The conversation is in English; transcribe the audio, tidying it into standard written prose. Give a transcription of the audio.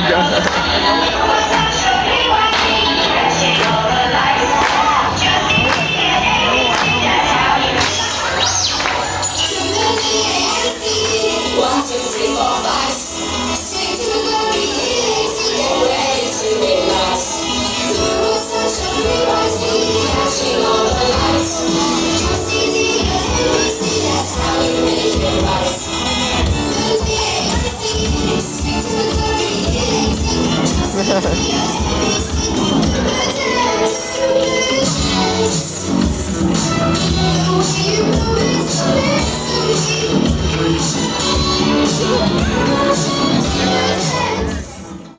Oh my God.